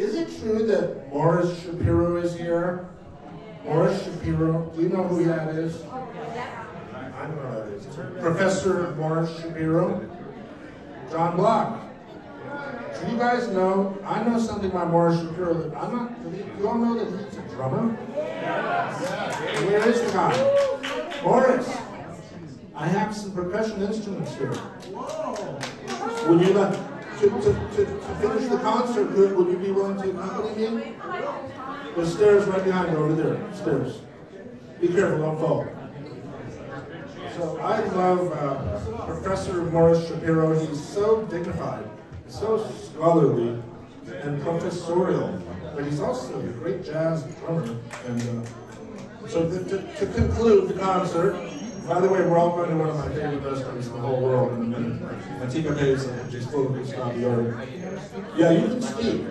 Is it true that Morris Shapiro is here? Morris Shapiro, do you know who that is? I don't know who that is. Professor Morris Shapiro? John Block. Do you guys know? I know something about Morris Shapiro that I'm not. Do you all know that he's a drummer? Yes. Where is the guy? Morris, I have some percussion instruments here. Whoa. Would you like to finish the concert? Good. Would you be willing to accompany me? The stairs right behind you over there. Stairs. Be careful, don't fall. So I love Professor Morris Shapiro. He's so dignified, so scholarly, and professorial. But he's also a great jazz drummer. And so to conclude the concert. By the way, we're all going to one of my favorite restaurants in the whole world in a minute. Antica Pesa, which is full of good stuff. Yeah, you can speak.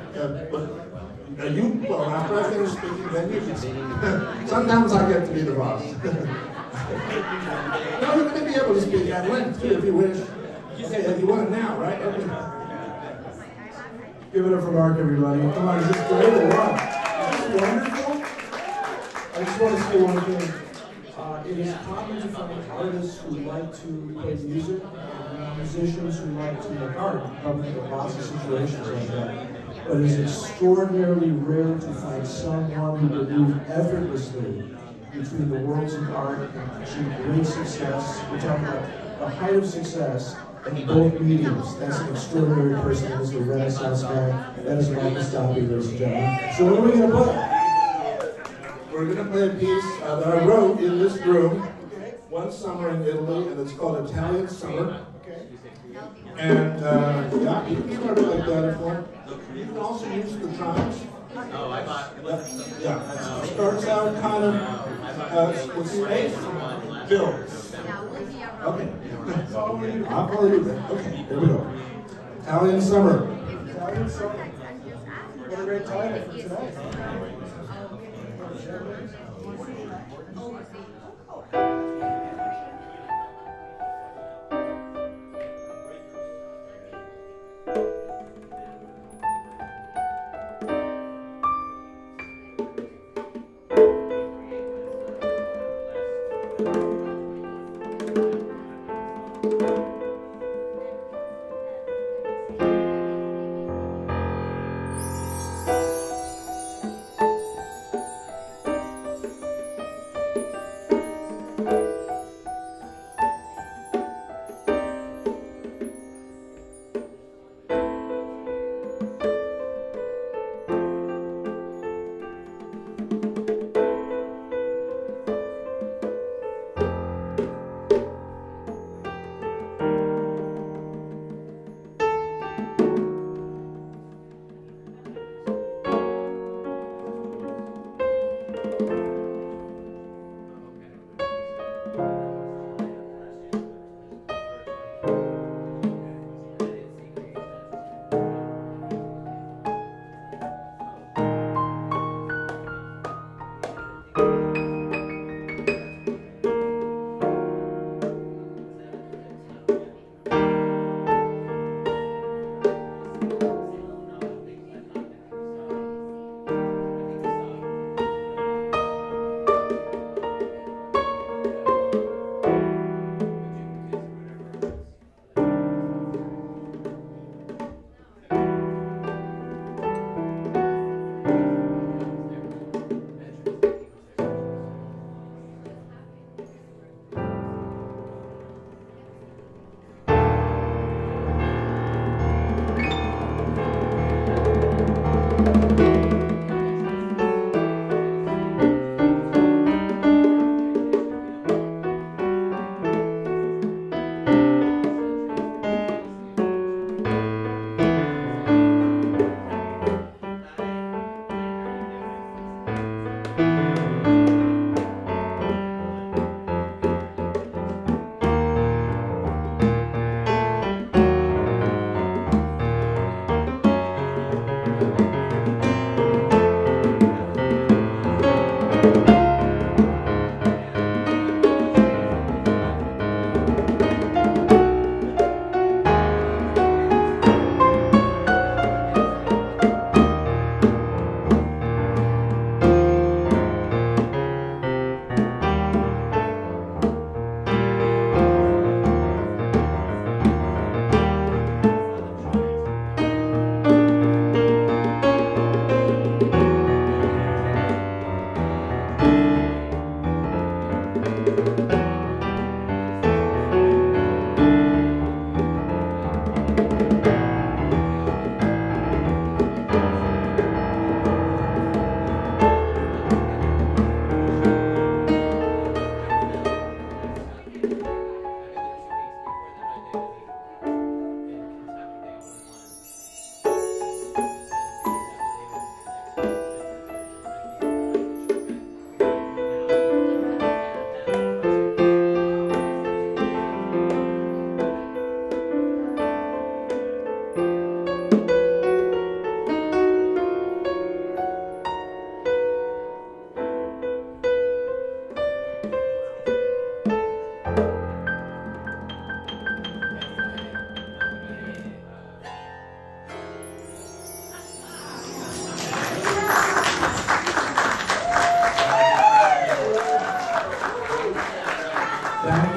But you, well, after I finish speaking, then you can speak. Sometimes I get to be the boss. No, you're going to be able to speak at length, too, if you wish. If you want now, right? Give it up for Mark, everybody. Come on, is this great or what? Is this wonderful? I just want to say one thing. It is common to find artists who like to play music and musicians who like to make art. You probably have lots of situations like that. But it's extraordinarily rare to find someone who would move effortlessly between the worlds of art and achieve great success. We're talking about the height of success in both mediums. That's an extraordinary person. That is a Renaissance guy. That is Michael Stoppe, ladies and gentlemen. So what are we going to play? We're going to play a piece that I wrote in this room one summer in Italy, and it's called Italian Summer. And yeah, you can start it like that if you want. You can also use the chimes. Oh, I thought. Yeah, it starts out kind of. What's the name? Bills. Okay. I'll probably do that. Okay, here we go. Italian Summer. Italian Summer. What a great title for today.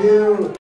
you.